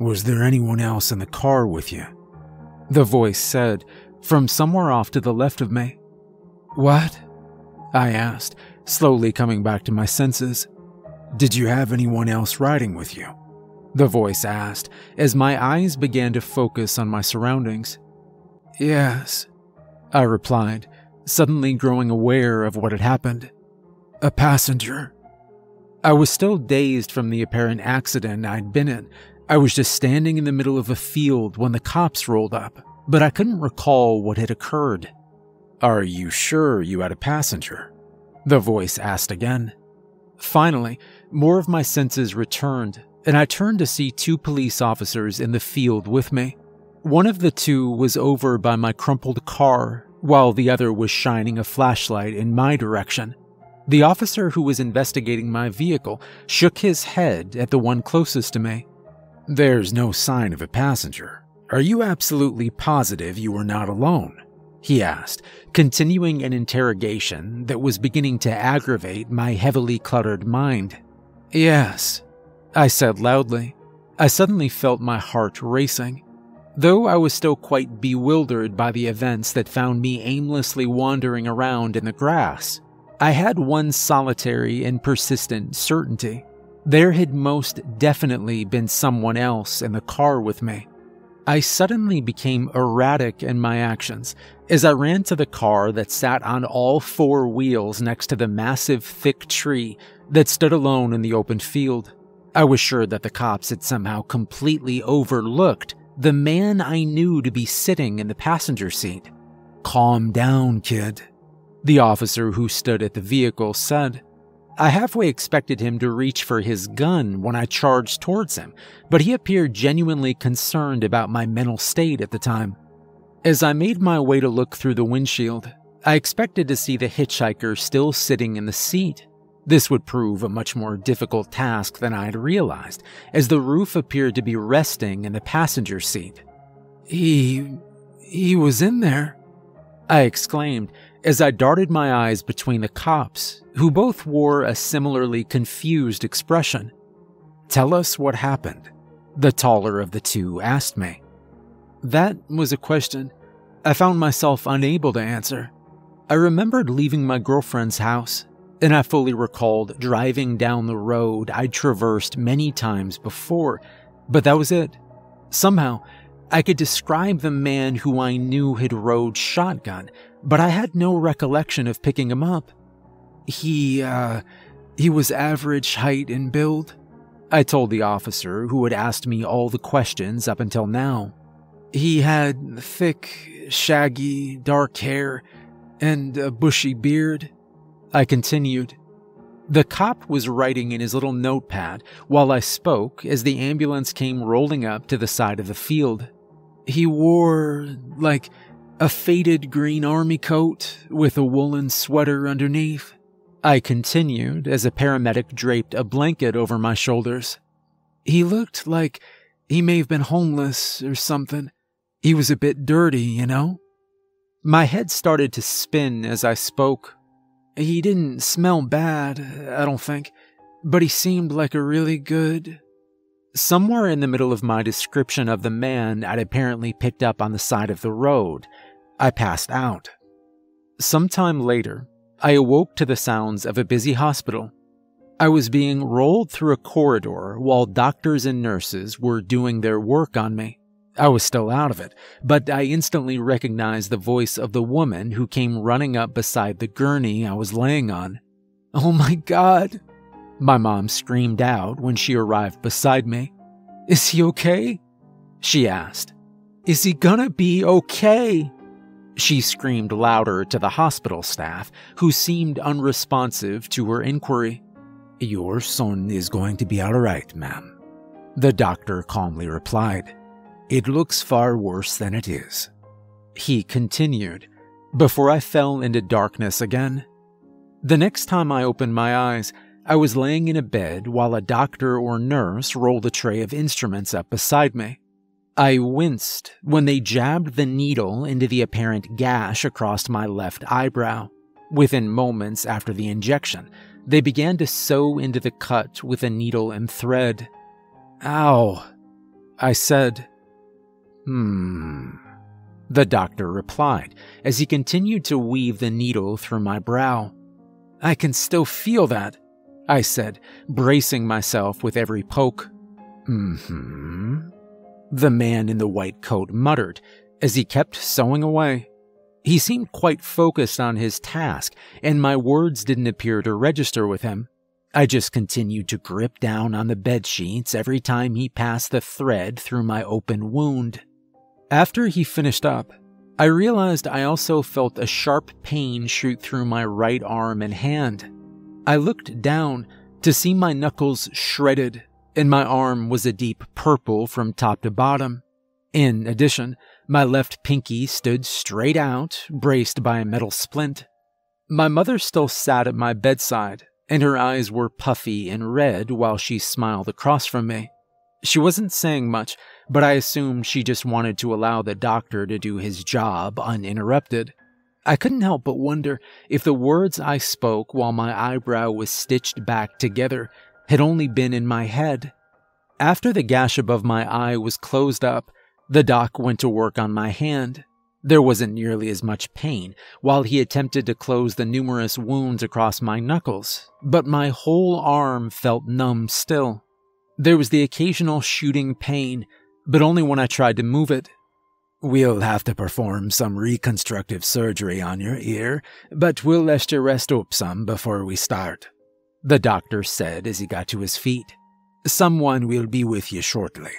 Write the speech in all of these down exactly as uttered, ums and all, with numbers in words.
Was there anyone else in the car with you? The voice said, from somewhere off to the left of me. What? I asked, slowly coming back to my senses. Did you have anyone else riding with you? The voice asked, as my eyes began to focus on my surroundings. Yes, I replied, suddenly growing aware of what had happened. A passenger. I was still dazed from the apparent accident I'd been in. I was just standing in the middle of a field when the cops rolled up, but I couldn't recall what had occurred. Are you sure you had a passenger? The voice asked again. Finally, more of my senses returned, and I turned to see two police officers in the field with me. One of the two was over by my crumpled car, while the other was shining a flashlight in my direction. The officer who was investigating my vehicle shook his head at the one closest to me. There's no sign of a passenger. Are you absolutely positive you were not alone? He asked, continuing an interrogation that was beginning to aggravate my heavily cluttered mind. Yes, I said loudly. I suddenly felt my heart racing. Though I was still quite bewildered by the events that found me aimlessly wandering around in the grass, I had one solitary and persistent certainty. There had most definitely been someone else in the car with me. I suddenly became erratic in my actions as I ran to the car that sat on all four wheels next to the massive thick tree that stood alone in the open field. I was sure that the cops had somehow completely overlooked the man I knew to be sitting in the passenger seat. "Calm down, kid," the officer who stood at the vehicle said. I halfway expected him to reach for his gun when I charged towards him, but he appeared genuinely concerned about my mental state at the time. As I made my way to look through the windshield, I expected to see the hitchhiker still sitting in the seat. This would prove a much more difficult task than I had realized, as the roof appeared to be resting in the passenger seat. He... he was in there, I exclaimed, as I darted my eyes between the cops, who both wore a similarly confused expression. "Tell us what happened," the taller of the two asked me. That was a question I found myself unable to answer. I remembered leaving my girlfriend's house, and I fully recalled driving down the road I'd traversed many times before, but that was it. Somehow, I could describe the man who I knew had rode shotgun, but I had no recollection of picking him up. He, uh, he was average height and build, I told the officer who had asked me all the questions up until now. He had thick, shaggy, dark hair and a bushy beard, I continued. The cop was writing in his little notepad while I spoke as the ambulance came rolling up to the side of the field. He wore, like, a faded green army coat with a woolen sweater underneath, I continued as a paramedic draped a blanket over my shoulders. He looked like he may have been homeless or something. He was a bit dirty, you know? My head started to spin as I spoke. He didn't smell bad, I don't think, but he seemed like a really good... Somewhere in the middle of my description of the man I'd apparently picked up on the side of the road, I passed out. Sometime later, I awoke to the sounds of a busy hospital. I was being rolled through a corridor while doctors and nurses were doing their work on me. I was still out of it, but I instantly recognized the voice of the woman who came running up beside the gurney I was laying on. "Oh my God," my mom screamed out when she arrived beside me. "Is he okay?" she asked. "Is he gonna be okay?" She screamed louder to the hospital staff, who seemed unresponsive to her inquiry. "Your son is going to be all right, ma'am," the doctor calmly replied. "It looks far worse than it is," he continued, before I fell into darkness again. The next time I opened my eyes, I was laying in a bed while a doctor or nurse rolled a tray of instruments up beside me. I winced when they jabbed the needle into the apparent gash across my left eyebrow. Within moments after the injection, they began to sew into the cut with a needle and thread. "Ow," I said, "Hmm," the doctor replied as he continued to weave the needle through my brow. "I can still feel that," I said, bracing myself with every poke. "Mm-hmm," the man in the white coat muttered as he kept sewing away. He seemed quite focused on his task, and my words didn't appear to register with him. I just continued to grip down on the bed sheets every time he passed the thread through my open wound. After he finished up, I realized I also felt a sharp pain shoot through my right arm and hand. I looked down to see my knuckles shredded, and my arm was a deep purple from top to bottom. In addition, my left pinky stood straight out, braced by a metal splint. My mother still sat at my bedside, and her eyes were puffy and red while she smiled across from me. She wasn't saying much, but I assumed she just wanted to allow the doctor to do his job uninterrupted. I couldn't help but wonder if the words I spoke while my eyebrow was stitched back together had only been in my head. After the gash above my eye was closed up, the doc went to work on my hand. There wasn't nearly as much pain while he attempted to close the numerous wounds across my knuckles, but my whole arm felt numb still. There was the occasional shooting pain, but only when I tried to move it. "We'll have to perform some reconstructive surgery on your ear, but we'll let you rest up some before we start," the doctor said as he got to his feet. "Someone will be with you shortly."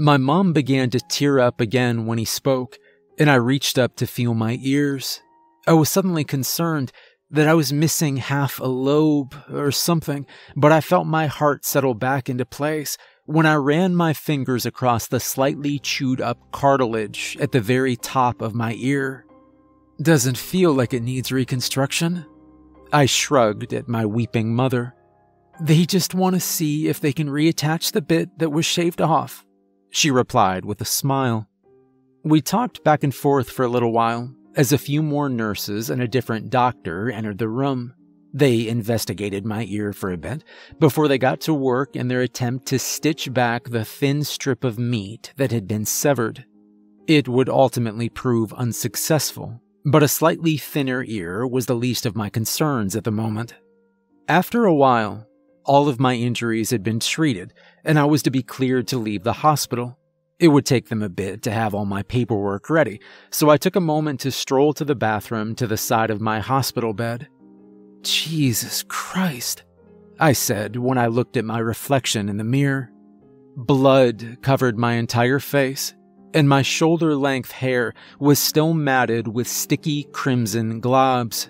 My mom began to tear up again when he spoke, and I reached up to feel my ears. I was suddenly concerned that I was missing half a lobe or something, but I felt my heart settle back into place when I ran my fingers across the slightly chewed up cartilage at the very top of my ear. "Doesn't feel like it needs reconstruction." I shrugged at my weeping mother. "They just want to see if they can reattach the bit that was shaved off," she replied with a smile. We talked back and forth for a little while as a few more nurses and a different doctor entered the room. They investigated my ear for a bit before they got to work in their attempt to stitch back the thin strip of meat that had been severed. It would ultimately prove unsuccessful, but a slightly thinner ear was the least of my concerns at the moment. After a while, all of my injuries had been treated, and I was to be cleared to leave the hospital. It would take them a bit to have all my paperwork ready, so I took a moment to stroll to the bathroom to the side of my hospital bed. "Jesus Christ," I said when I looked at my reflection in the mirror. Blood covered my entire face, and my shoulder-length hair was still matted with sticky crimson globs.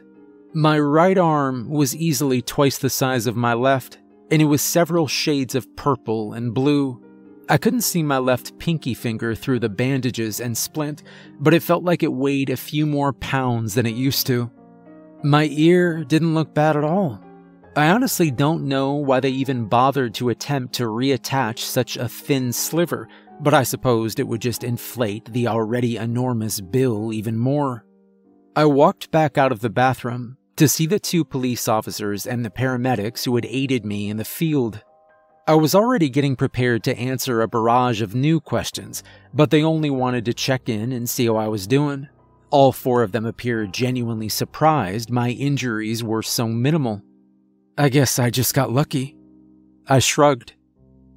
My right arm was easily twice the size of my left, and it was several shades of purple and blue. I couldn't see my left pinky finger through the bandages and splint, but it felt like it weighed a few more pounds than it used to. My ear didn't look bad at all. I honestly don't know why they even bothered to attempt to reattach such a thin sliver, but I supposed it would just inflate the already enormous bill even more. I walked back out of the bathroom to see the two police officers and the paramedics who had aided me in the field. I was already getting prepared to answer a barrage of new questions, but they only wanted to check in and see how I was doing. All four of them appeared genuinely surprised my injuries were so minimal. "I guess I just got lucky," I shrugged.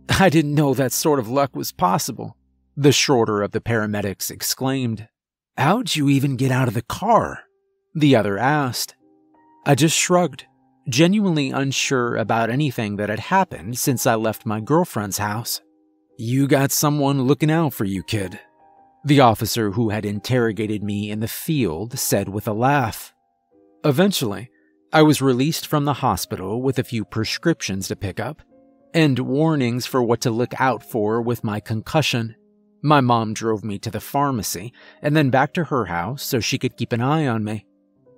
"I didn't know that sort of luck was possible," the shorter of the paramedics exclaimed. "How'd you even get out of the car?" the other asked. I just shrugged, genuinely unsure about anything that had happened since I left my girlfriend's house. "You got someone looking out for you, kid," the officer who had interrogated me in the field said with a laugh. Eventually, I was released from the hospital with a few prescriptions to pick up and warnings for what to look out for with my concussion. My mom drove me to the pharmacy and then back to her house so she could keep an eye on me.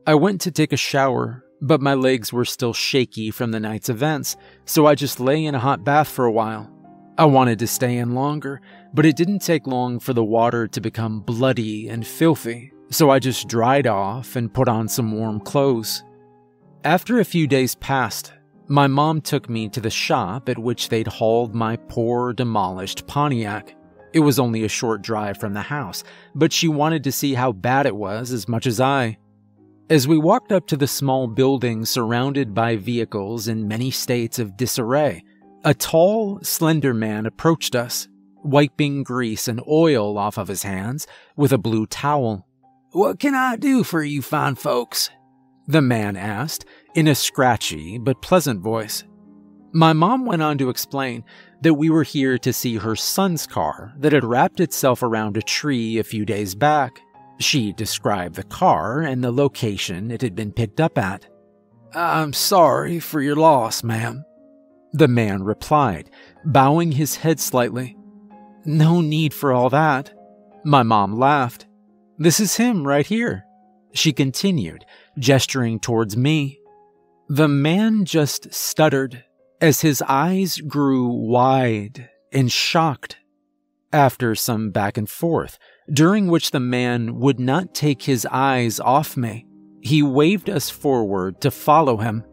I went to take a shower, but my legs were still shaky from the night's events, so I just lay in a hot bath for a while. I wanted to stay in longer, but it didn't take long for the water to become bloody and filthy, so I just dried off and put on some warm clothes. After a few days passed, my mom took me to the shop at which they'd hauled my poor, demolished Pontiac. It was only a short drive from the house, but she wanted to see how bad it was as much as I. As we walked up to the small building surrounded by vehicles in many states of disarray, a tall, slender man approached us, wiping grease and oil off of his hands with a blue towel. "What can I do for you fine folks?" the man asked, in a scratchy but pleasant voice. My mom went on to explain that we were here to see her son's car that had wrapped itself around a tree a few days back. She described the car and the location it had been picked up at. "I'm sorry for your loss, ma'am," the man replied, bowing his head slightly. "No need for all that," my mom laughed. "This is him right here," she continued, gesturing towards me. The man just stuttered as his eyes grew wide and shocked. After some back and forth, during which the man would not take his eyes off me, he waved us forward to follow him.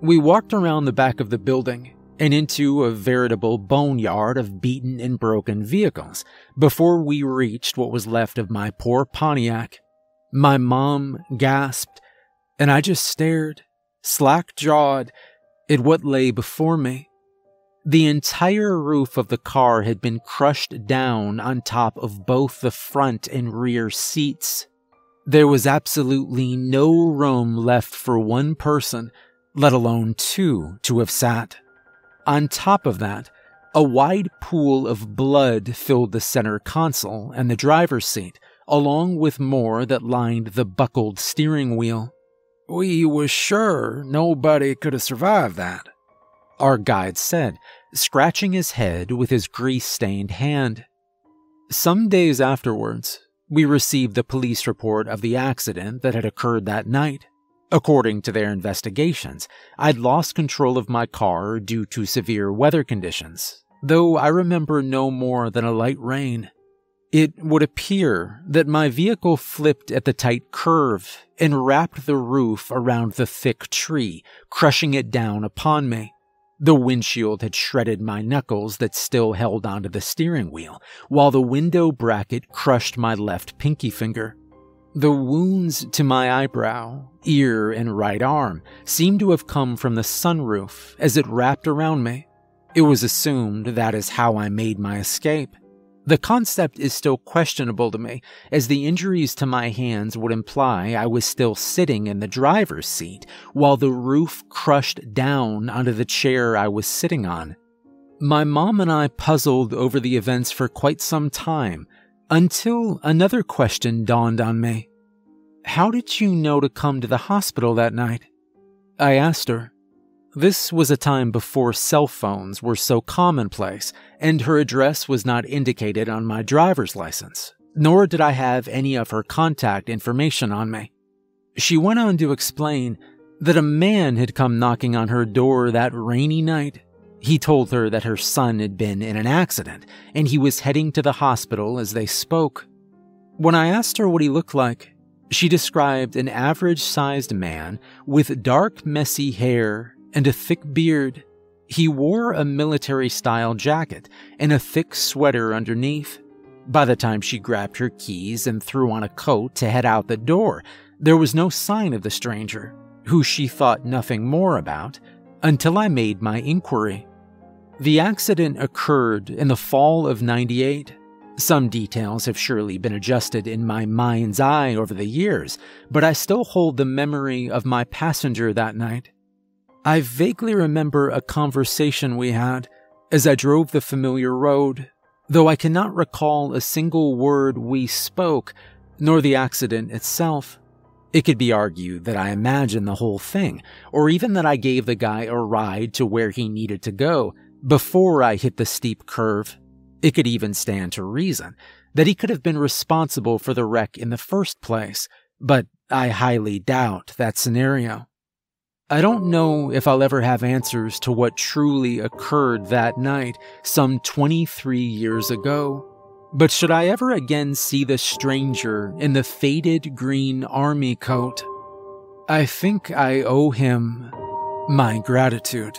We walked around the back of the building and into a veritable boneyard of beaten and broken vehicles before we reached what was left of my poor Pontiac. My mom gasped, and I just stared, slack-jawed, at what lay before me. The entire roof of the car had been crushed down on top of both the front and rear seats. There was absolutely no room left for one person, let alone two, to have sat. On top of that, a wide pool of blood filled the center console and the driver's seat, along with more that lined the buckled steering wheel. "We was sure nobody could have survived that," our guide said, scratching his head with his grease-stained hand. Some days afterwards, we received the police report of the accident that had occurred that night. According to their investigations, I'd lost control of my car due to severe weather conditions, though I remember no more than a light rain. It would appear that my vehicle flipped at the tight curve and wrapped the roof around the thick tree, crushing it down upon me. The windshield had shredded my knuckles that still held onto the steering wheel, while the window bracket crushed my left pinky finger. The wounds to my eyebrow, ear, and right arm seemed to have come from the sunroof as it wrapped around me. It was assumed that is how I made my escape. The concept is still questionable to me, as the injuries to my hands would imply I was still sitting in the driver's seat while the roof crushed down onto the chair I was sitting on. My mom and I puzzled over the events for quite some time, until another question dawned on me. "How did you know to come to the hospital that night?" I asked her. This was a time before cell phones were so commonplace, and her address was not indicated on my driver's license, nor did I have any of her contact information on me. She went on to explain that a man had come knocking on her door that rainy night. He told her that her son had been in an accident, and he was heading to the hospital as they spoke. When I asked her what he looked like, she described an average-sized man with dark, messy hair and a thick beard. He wore a military-style jacket and a thick sweater underneath. By the time she grabbed her keys and threw on a coat to head out the door, there was no sign of the stranger, who she thought nothing more about, until I made my inquiry. The accident occurred in the fall of ninety-eight. Some details have surely been adjusted in my mind's eye over the years, but I still hold the memory of my passenger that night. I vaguely remember a conversation we had as I drove the familiar road, though I cannot recall a single word we spoke, nor the accident itself. It could be argued that I imagined the whole thing, or even that I gave the guy a ride to where he needed to go before I hit the steep curve. It could even stand to reason that he could have been responsible for the wreck in the first place, but I highly doubt that scenario. I don't know if I'll ever have answers to what truly occurred that night some twenty-three years ago, but should I ever again see the stranger in the faded green army coat, I think I owe him my gratitude.